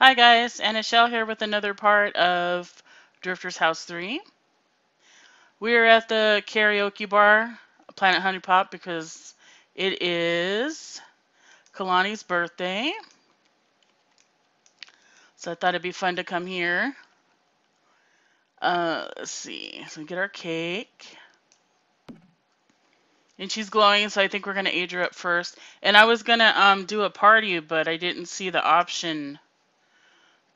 Hi guys, Anichelle here with another part of Drifter's House 3. We're at the karaoke bar, Planet Honey Pop, because it is Kalani's birthday. So I thought it'd be fun to come here. Let's see, so we get our cake. And she's glowing, so I think we're gonna age her up first. And I was gonna do a party, but I didn't see the option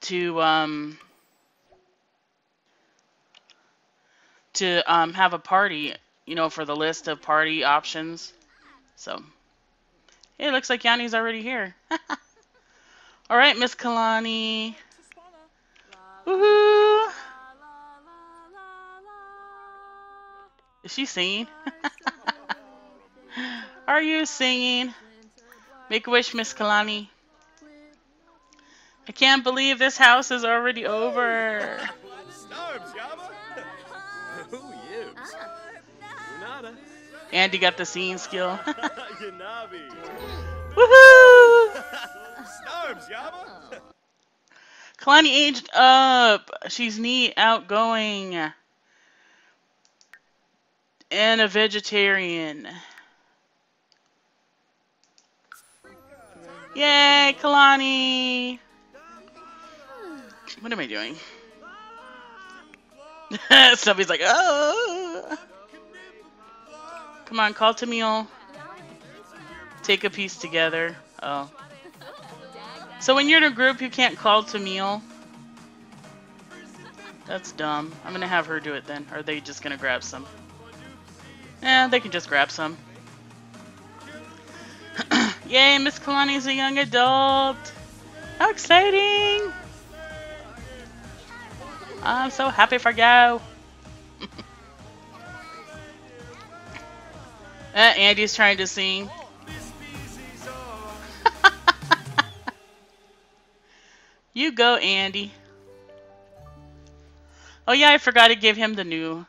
to have a party, you know, for the list of party options. So, hey, it looks like Yanni's already here. All right, Miss Kalani. Woohoo! Is she singing? Are you singing? Make a wish, Miss Kalani. I can't believe this house is already over. Andy got the singing skill. Woohoo! Kalani aged up. She's neat, outgoing, and a vegetarian. Yay, Kalani! What am I doing? Somebody's like, oh! Come on, call to meal. Take a piece together. Oh. So when you're in a group, you can't call to meal. That's dumb. I'm gonna have her do it then. Or are they just gonna grab some? Eh, they can just grab some. Yay, Miss Kalani's a young adult! How exciting! I'm so happy for you. Andy's trying to sing. You go, Andy. Oh yeah, I forgot to give him the new.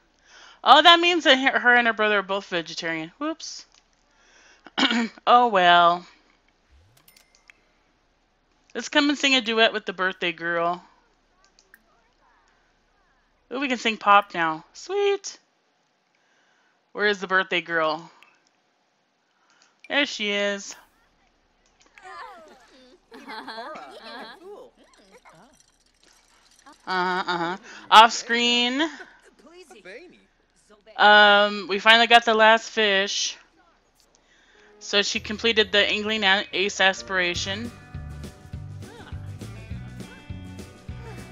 Oh, that means that her and her brother are both vegetarian. Whoops. Oh well. Let's come and sing a duet with the birthday girl. Ooh, we can sing pop now. Sweet. Where is the birthday girl? There she is. Off screen. We finally got the last fish. So she completed the Angling Ace Aspiration.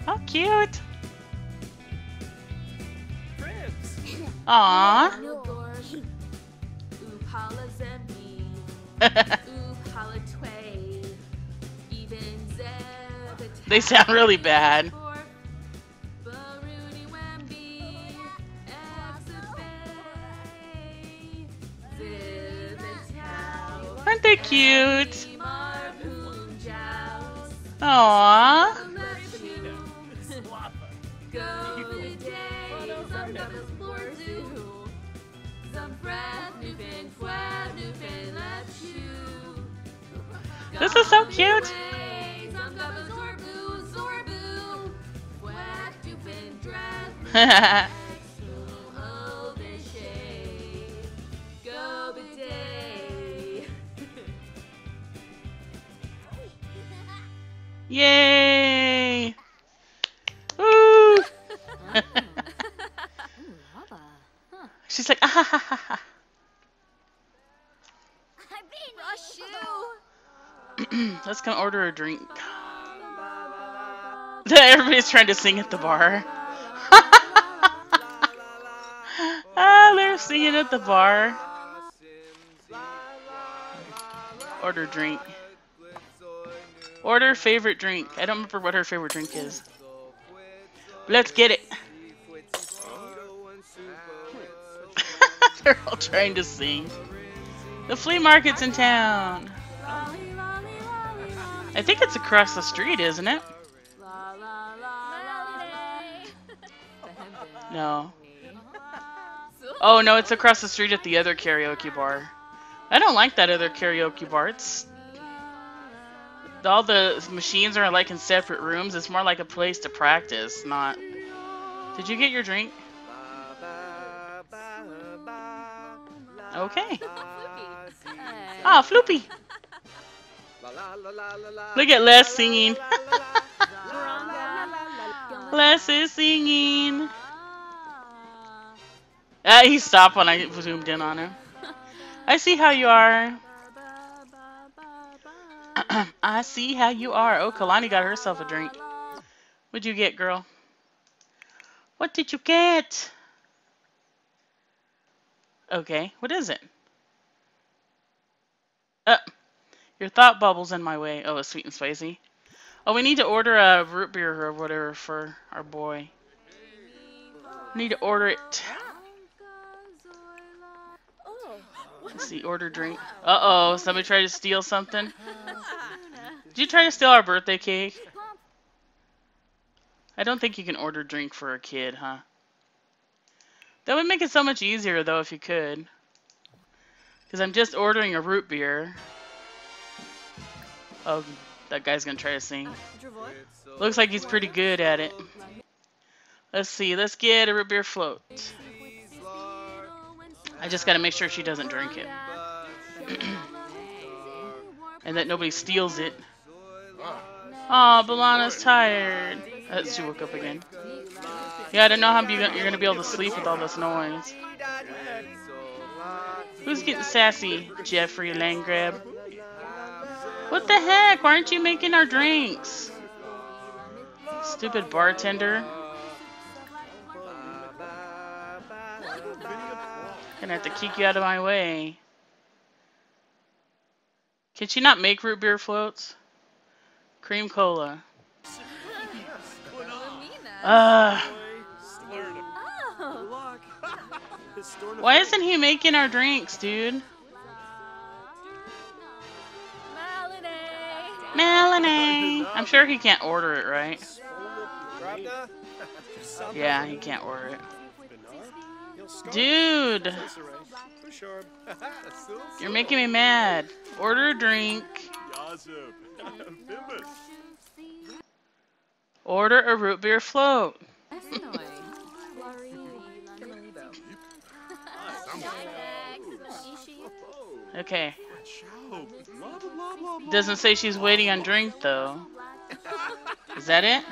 How cute. Aww. They sound really bad. Aren't they cute? Aww. This is so cute. Yay! Woo! She's like, ah ha ha ha ha. Let's go order a drink. Everybody's trying to sing at the bar. Ah, they're singing at the bar. Order drink. Order favorite drink. I don't remember what her favorite drink is. Let's get it. They're all trying to sing. The flea market's in town. I think it's across the street, isn't it? No. Oh, no, it's across the street at the other karaoke bar. I don't like that other karaoke bar. It's all the machines are like in separate rooms. It's more like a place to practice, not... Did you get your drink? Okay. Ah, Floopy. Look at Les singing. Les is singing. He stopped when I zoomed in on him. I see how you are. I see how you are. Oh, Kalani got herself a drink. What'd you get, girl? What did you get? Okay, what is it? Your thought bubble's in my way. Oh, it's sweet and spicy. Oh, we need to order a root beer or whatever for our boy. Need to order it. Let's see, order drink. Uh-oh, somebody tried to steal something? Did you try to steal our birthday cake? I don't think you can order drink for a kid, huh? That would make it so much easier, though, if you could. Because I'm just ordering a root beer. Oh, that guy's going to try to sing. Looks like he's pretty good at it. Let's see, let's get a root beer float. I just got to make sure she doesn't drink it. And that nobody steals it. Aw, Balana's tired. She woke up again. Yeah, I don't know how you're going to be able to sleep with all this noise. Who's getting sassy? Jeffrey Landgrab. What the heck? Why aren't you making our drinks? Stupid bartender. Gonna have to kick you out of my way. Can she not make root beer floats? Cream cola. Why isn't he making our drinks, dude? Melanie! I'm sure he can't order it, right? Yeah, he can't order it. Dude! You're making me mad. Order a drink. Order a root beer float. Okay. Doesn't say she's waiting on drink, though. Is that it?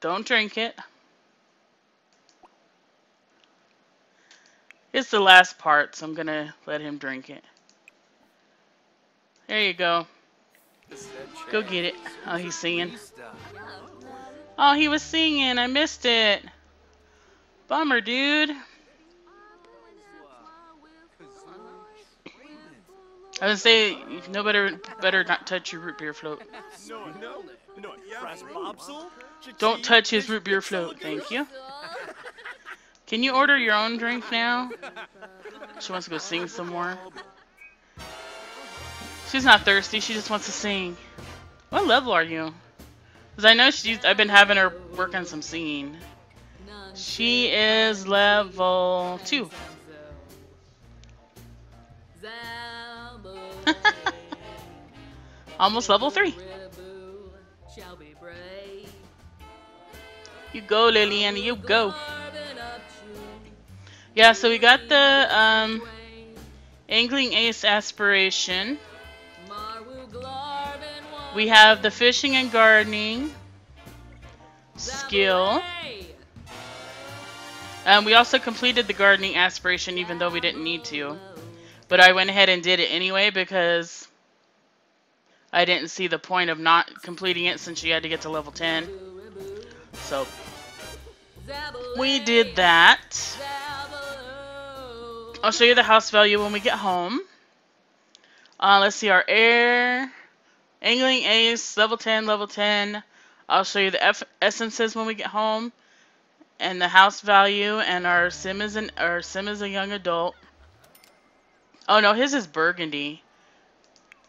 Don't drink it. It's the last part, so I'm going to let him drink it. There you go. Go get it. Oh, he's singing. Oh, he was singing. I missed it. Bummer, dude. I would say no better not touch your root beer float. Don't touch his root beer float. Thank you. Can you order your own drink now? She wants to go sing some more. She's not thirsty, she just wants to sing. What level are you? Because I know I've been having her work on some singing. She is level 2. Almost level 3. You go, Liliana, you go. Yeah, so we got the Angling Ace Aspiration. We have the Fishing and Gardening skill. We also completed the Gardening Aspiration even though we didn't need to. But I went ahead and did it anyway because I didn't see the point of not completing it since you had to get to level 10. So, we did that. I'll show you the house value when we get home. Let's see our air. Angling Ace, level 10, level 10. I'll show you the essences when we get home. And the house value, and our Sim is a young adult. Oh no, his is burgundy.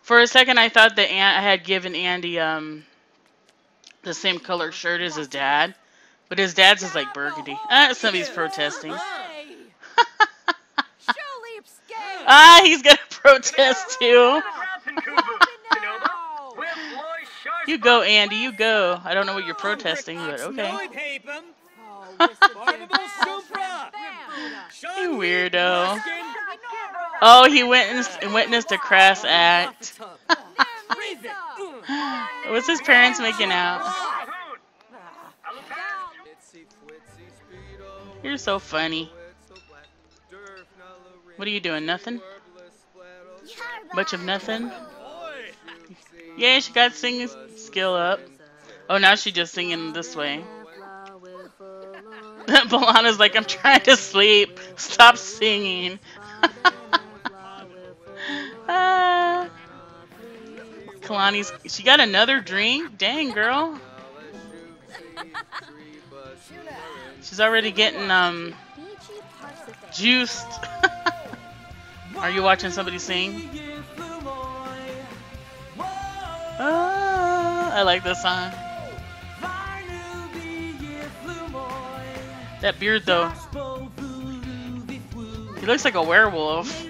For a second I thought that I had given Andy the same color shirt as his dad. But his dad's is like burgundy. Somebody's protesting. He's gonna protest too. You go, Andy, you go. I don't know what you're protesting, but okay. You weirdo. Oh, he witnessed a crass act. What's his parents making out? You're so funny. What are you doing? Nothing? Much of nothing? Yeah, she got singing skill up. Oh, now she's just singing this way. Balana's like, I'm trying to sleep. Stop singing. Kalani's. She got another drink? Dang, girl. She's already getting, juiced. Are you watching somebody sing? Oh, I like this song. That beard, though. He looks like a werewolf.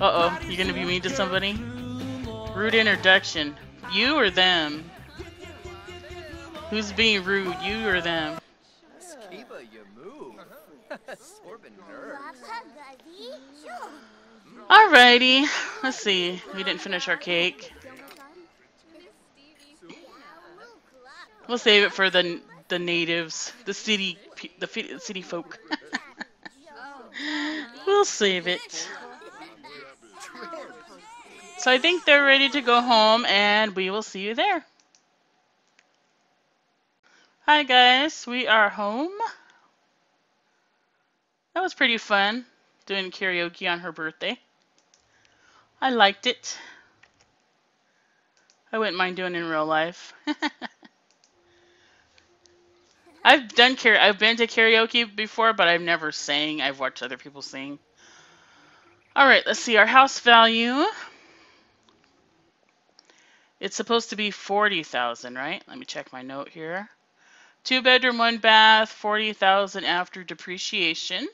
Uh-oh, you gonna be mean to somebody? Rude introduction. You or them? Who's being rude, you or them? Alrighty, let's see. We didn't finish our cake. We'll save it for the natives, the city folk. We'll save it. So I think they're ready to go home, and we will see you there. Hi guys, we are home. That was pretty fun, doing karaoke on her birthday. I liked it. I wouldn't mind doing it in real life. I've been to karaoke before, but I've never sang. I've watched other people sing. Alright, let's see. Our house value. It's supposed to be $40,000, right? Let me check my note here. 2-bedroom, 1-bath, $40,000 after depreciation.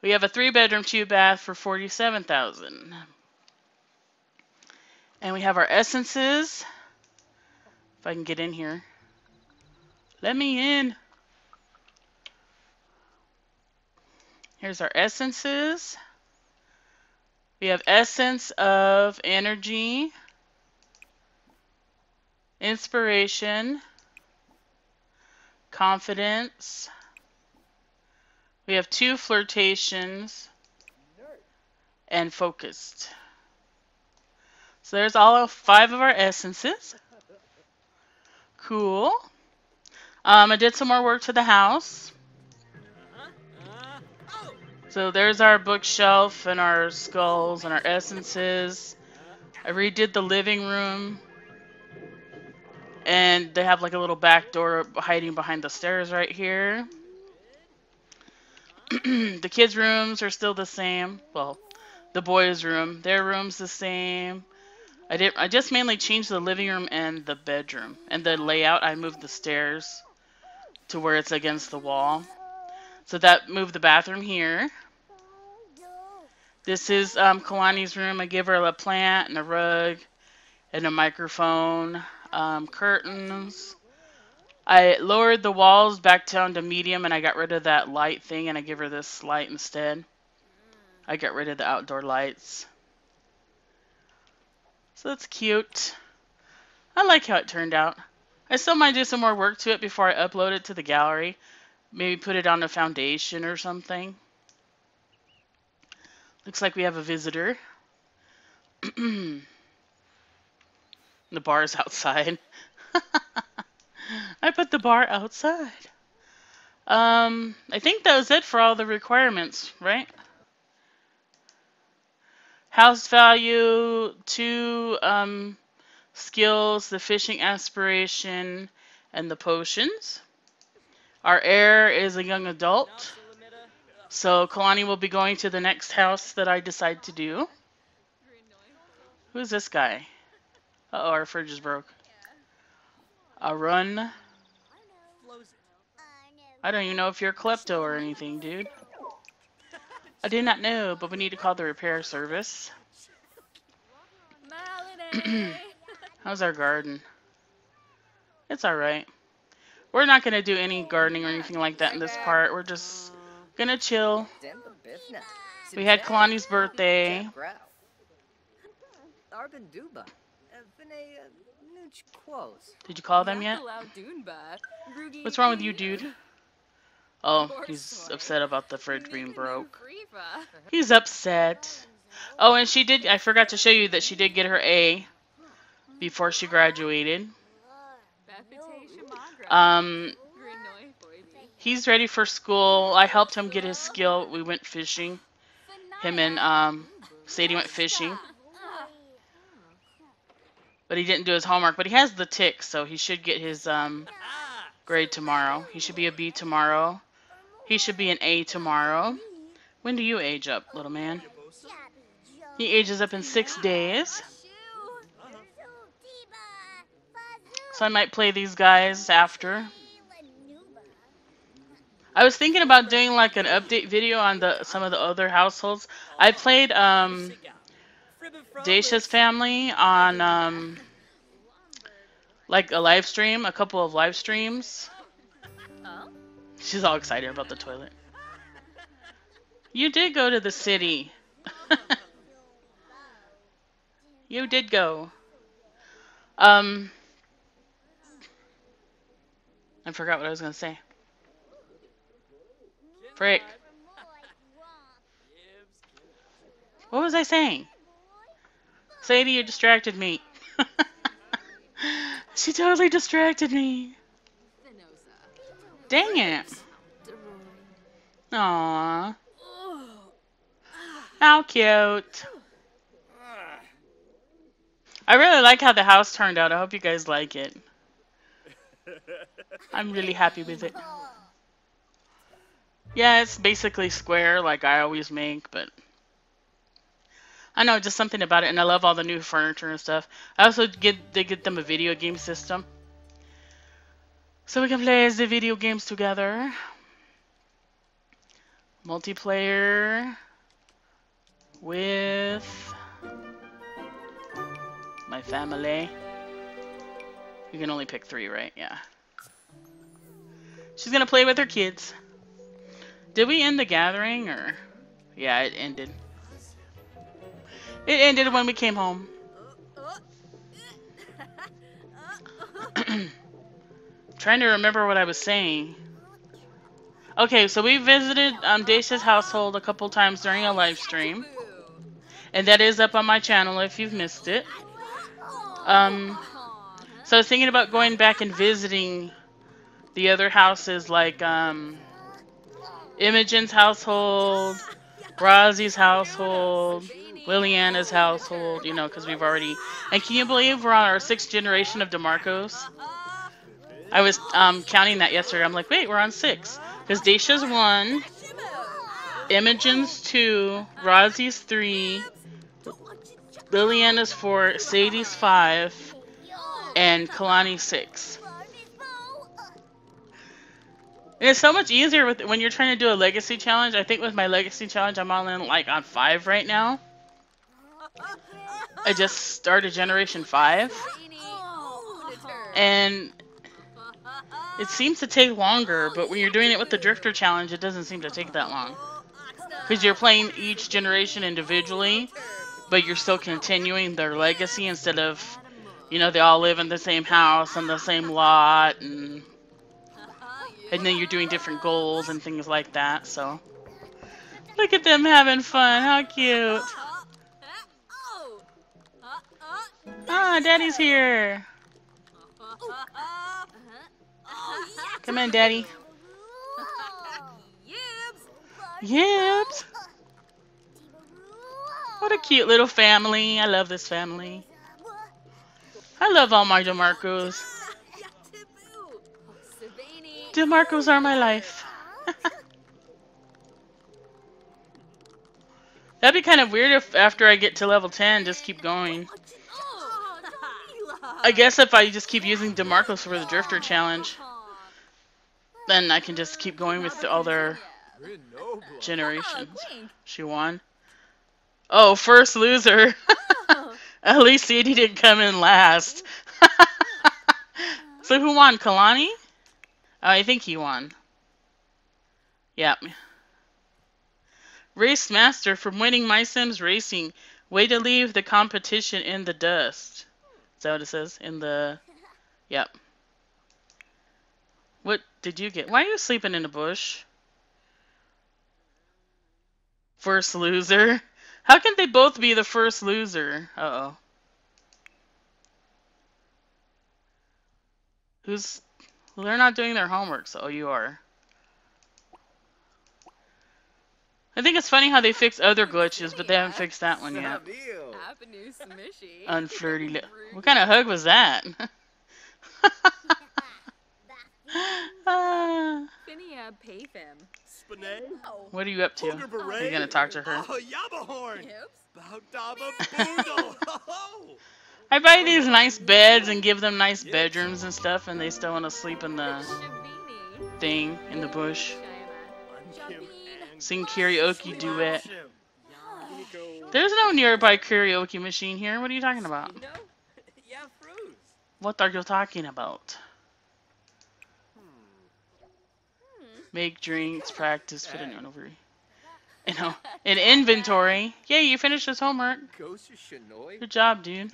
We have a 3-bedroom, 2-bath for $47,000. And we have our essences. If I can get in here. Let me in. Here's our essences. We have essence of energy, inspiration, confidence. We have 2 flirtations and focused. So there's all 5 of our essences. Cool. I did some more work to the house. So there's our bookshelf and our skulls and our essences. I redid the living room. And they have like a little back door hiding behind the stairs right here. The kids' rooms are still the same. Well, the boys' room, their room's the same. I just mainly changed the living room and the bedroom. And the layout, I moved the stairs to where it's against the wall. So that moved the bathroom here. This is Kalani's room. I gave her a plant and a rug and a microphone. Curtains. I lowered the walls back down to medium, and I got rid of that light thing, and I give her this light instead. I got rid of the outdoor lights. So that's cute. I like how it turned out. I still might do some more work to it before I upload it to the gallery. Maybe put it on a foundation or something. Looks like we have a visitor. The bar's outside. I put the bar outside. I think that was it for all the requirements, right? House value, 2 skills, the fishing aspiration, and the potions. Our heir is a young adult. So Kalani will be going to the next house that I decide to do. Who's this guy? Uh-oh, our fridge is broke. A run. I don't even know if you're a klepto or anything, dude. I do not know, but we need to call the repair service. How's our garden? It's alright. We're not going to do any gardening or anything like that in this part. We're just going to chill. We had Kalani's birthday. Did you call them yet? What's wrong with you, dude? Oh, he's upset about the fridge being broke. He's upset. Oh, and she did, I forgot to show you that she did get her A before she graduated. He's ready for school. I helped him get his skill. We went fishing. Him and Sadie went fishing. But he didn't do his homework. But he has the tick, so he should get his grade tomorrow. He should be a B tomorrow. He should be an A tomorrow. When do you age up, little man? He ages up in 6 days. So I might play these guys after. I was thinking about doing like an update video on some of the other households. I played Dacia's family on like a live stream, a couple of live streams. She's all excited about the toilet. You did go to the city. You did go. I forgot what I was going to say. Frick. What was I saying? Sadie, you distracted me. She totally distracted me. Dang it. Aww. How cute. I really like how the house turned out. I hope you guys like it. I'm really happy with it. Yeah, it's basically square like I always make, but I know, just something about it, and I love all the new furniture and stuff. I also did get them a video game system, so we can play the video games together. Multiplayer with my family. You can only pick 3, right? Yeah. She's gonna play with her kids. Did we end the gathering, or? Yeah, it ended. It ended when we came home. Trying to remember what I was saying. Okay, so we visited Dacia's household a couple times during a live stream. And that is up on my channel if you've missed it. So I was thinking about going back and visiting the other houses, like Imogen's household, Rosie's household, Liliana's household, you know, because we've already... And can you believe we're on our 6th generation of DeMarcos? I was counting that yesterday. I'm like, wait, we're on 6. Because Dacia's 1, Imogen's 2, Rosie's 3, Liliana's 4, Sadie's 5... and Kalani 6. And it's so much easier with when you're trying to do a legacy challenge. I think with my legacy challenge, I'm all in like on 5 right now. I just started generation 5, and it seems to take longer. But when you're doing it with the Drifter challenge, it doesn't seem to take that long because you're playing each generation individually, but you're still continuing their legacy instead of. You know, they all live in the same house and the same lot, and then you're doing different goals and things like that, so. Look at them having fun, how cute. Ah, Daddy's here. Come in, Daddy. Yips. What a cute little family. I love this family. I love all my DeMarcos. DeMarcos are my life. That'd be kind of weird if after I get to level 10, just keep going. I guess if I just keep using DeMarcos for the Drifter challenge, then I can just keep going with all their generations. She won. Oh, first loser. At least Sadie didn't come in last. So who won? Kalani? Oh, I think he won. Yep. Race Master from winning My Sims Racing. Way to leave the competition in the dust. Is that what it says? In the... Yep. What did you get? Why are you sleeping in the bush? First loser. How can they both be the first loser? Uh-oh. Who's... Well, they're not doing their homework, so... Oh, you are. I think it's funny how they fix other glitches, but they haven't fixed that one yet. Unflirty. What kind of hug was that? What are you up to? Are you gonna talk to her? I buy these nice beds and give them nice bedrooms and stuff, and they still want to sleep in the thing in the bush. Sing karaoke duet. There's no nearby karaoke machine here. What are you talking about? What are you talking about? Make drinks, practice, put an inventory. You know, an inventory. Yeah, you finished this homework. Good job, dude.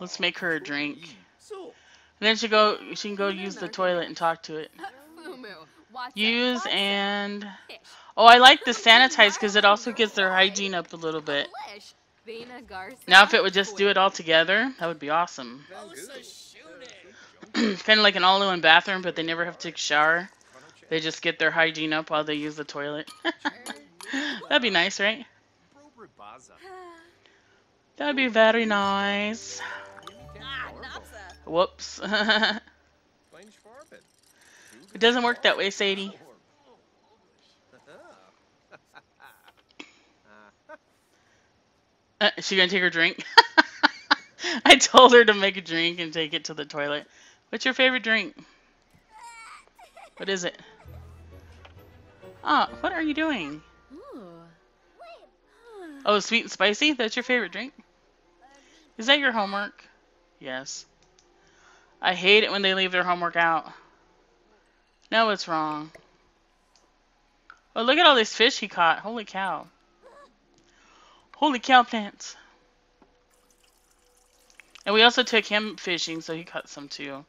Let's make her a drink. And then she can go use the toilet and talk to it. Use and... Oh, I like the sanitize because it also gets their hygiene up a little bit. Now if it would just do it all together, that would be awesome. Kind of like an all-in-one bathroom, but they never have to take a shower. They just get their hygiene up while they use the toilet. That'd be nice, right? That'd be very nice. Whoops. It doesn't work that way, Sadie. Is she gonna take her drink? I told her to make a drink and take it to the toilet. What's your favorite drink? What is it? Oh, what are you doing? Oh, sweet and spicy? That's your favorite drink? Is that your homework? Yes. I hate it when they leave their homework out. No, it's wrong. Oh, look at all these fish he caught. Holy cow. Holy cow plants. And we also took him fishing, so he caught some too.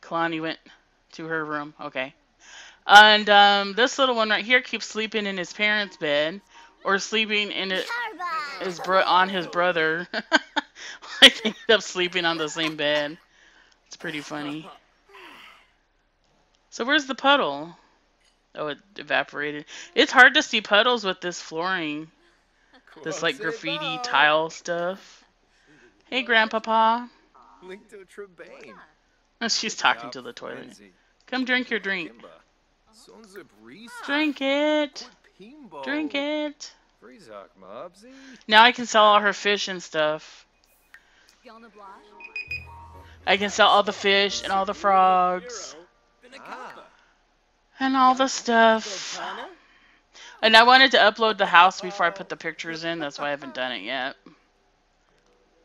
Kalani went to her room. Okay. And this little one right here keeps sleeping in his parents' bed. Or sleeping in it on his brother. Like they end up sleeping on the same bed. It's pretty funny. So where's the puddle? Oh, it evaporated. It's hard to see puddles with this flooring. This like graffiti tile stuff. Hey, Grandpapa. She's talking to the toilet. Come drink your drink. Drink it. Drink it. Now I can sell all her fish and stuff. I can sell all the fish and all the frogs. And all the stuff. And I wanted to upload the house before I put the pictures in. That's why I haven't done it yet.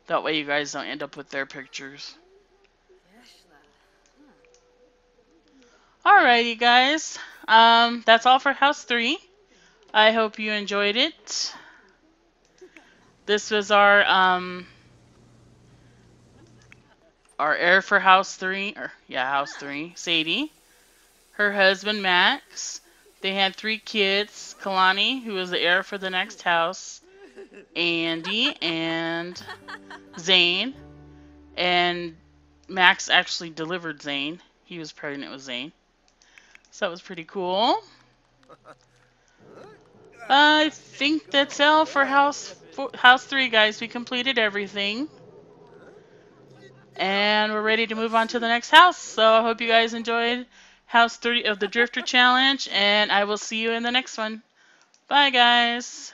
That way you guys don't end up with their pictures. Alright, you guys. That's all for House 3. I hope you enjoyed it. This was our heir for House 3. Or, yeah, House 3. Sadie. Her husband, Max. They had 3 kids, Kalani, who was the heir for the next house, Andy, and Zane. And Max actually delivered Zane. He was pregnant with Zane. So that was pretty cool. I think that's all for House 3, guys. We completed everything. And we're ready to move on to the next house. So I hope you guys enjoyed House 3 of the Drifter Challenge, and I will see you in the next one. Bye, guys.